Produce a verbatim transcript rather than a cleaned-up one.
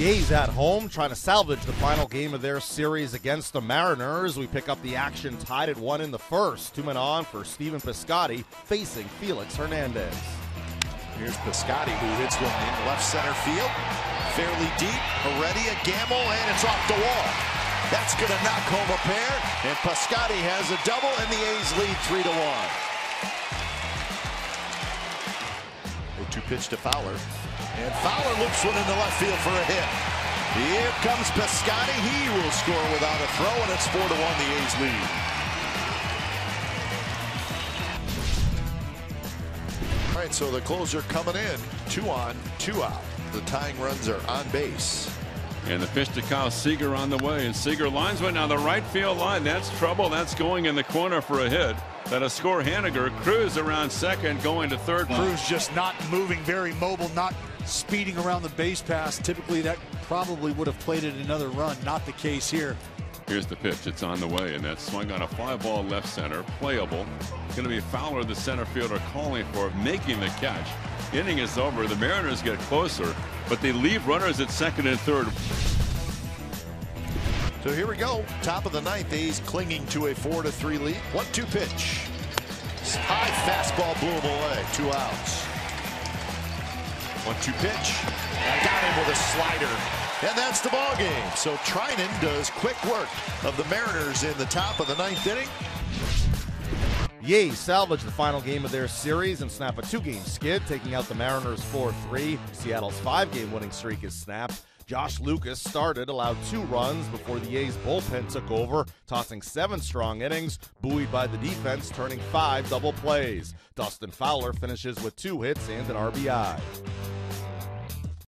the A's at home, trying to salvage the final game of their series against the Mariners. We pick up the action tied at one in the first. Two men on for Stephen Piscotty facing Felix Hernandez. Here's Piscotty, who hits one in left center field. Fairly deep, Heredia, Gamble, and it's off the wall. That's going to knock home a pair, and Piscotty has a double, and the A's lead three to one. Two pitch to Fowler, and Fowler loops one in the left field for a hit. Here comes Piscotty. He will score without a throw, and it's four to one. The A's lead. All right, so the closer coming in, two on, two out. The tying runs are on base. And the pitch to Kyle Seager on the way, and Seager lines one down the right field line. That's trouble. That's going in the corner for a hit. That'll score Hanniger. Cruz around second, going to third. Cruz just not moving, very mobile, not speeding around the base pass. Typically, that probably would have played it another run. Not the case here. Here's the pitch. It's on the way, and that's swung on a fly ball left center, playable. It's going to be Fowler, the center fielder, calling for it, making the catch. Inning is over. The Mariners get closer, but they leave runners at second and third. So here we go. Top of the ninth, A's clinging to a four to three lead. one two pitch. High fastball blew him away. Two outs. one two pitch. And got him with a slider. And that's the ball game. So Trenton does quick work of the Mariners in the top of the ninth inning. The A's salvage the final game of their series and snap a two-game skid, taking out the Mariners four three. Seattle's five-game winning streak is snapped. Josh Lucas started, allowed two runs before the A's bullpen took over, tossing seven strong innings, buoyed by the defense, turning five double plays. Dustin Fowler finishes with two hits and an R B I.